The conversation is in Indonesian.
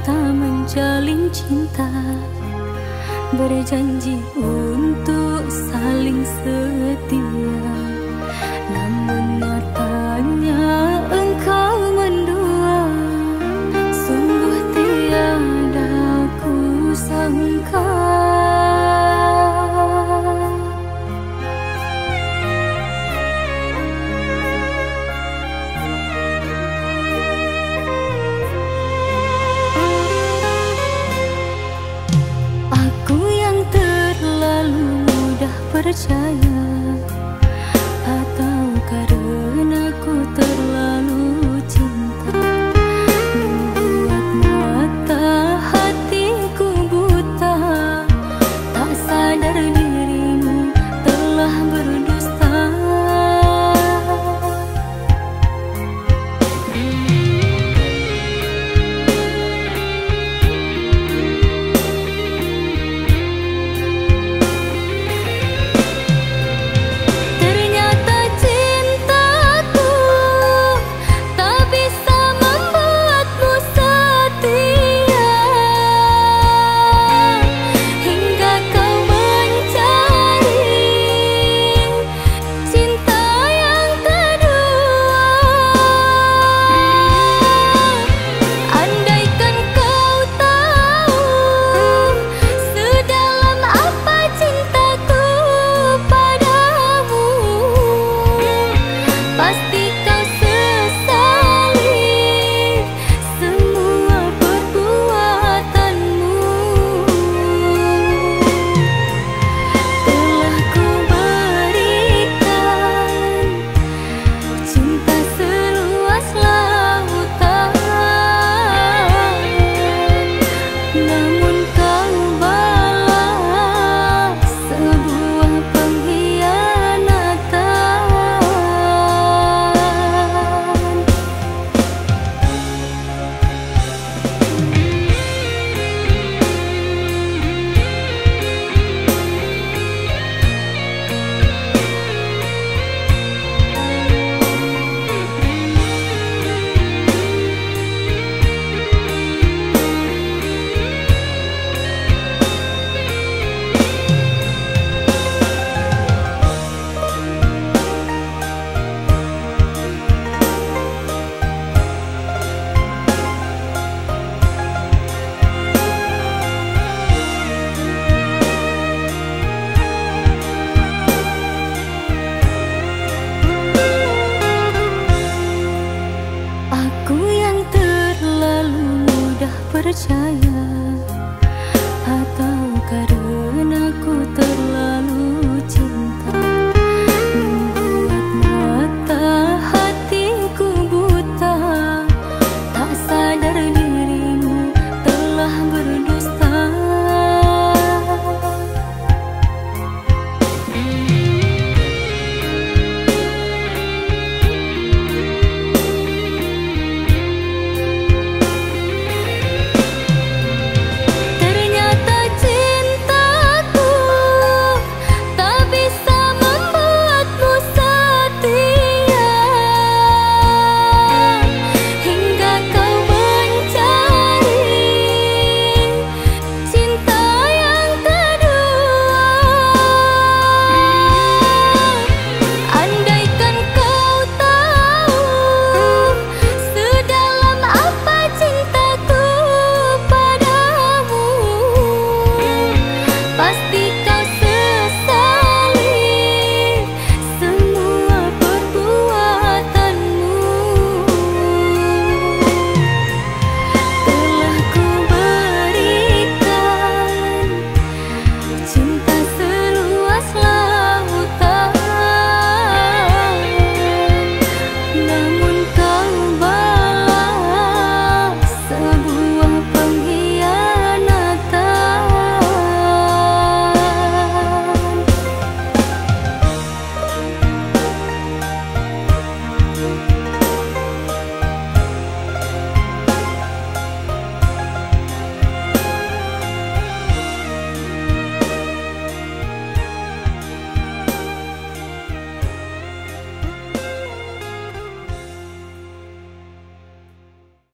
kita menjalin cinta, berjanji untuk saling setia. Namun nyatanya engkau mendua, sungguh tiada kusangka. Percaya, atau karena ku terlalu cinta, membuat mata hatiku buta. Tak sadar dirimu telah berdusta. Percaya.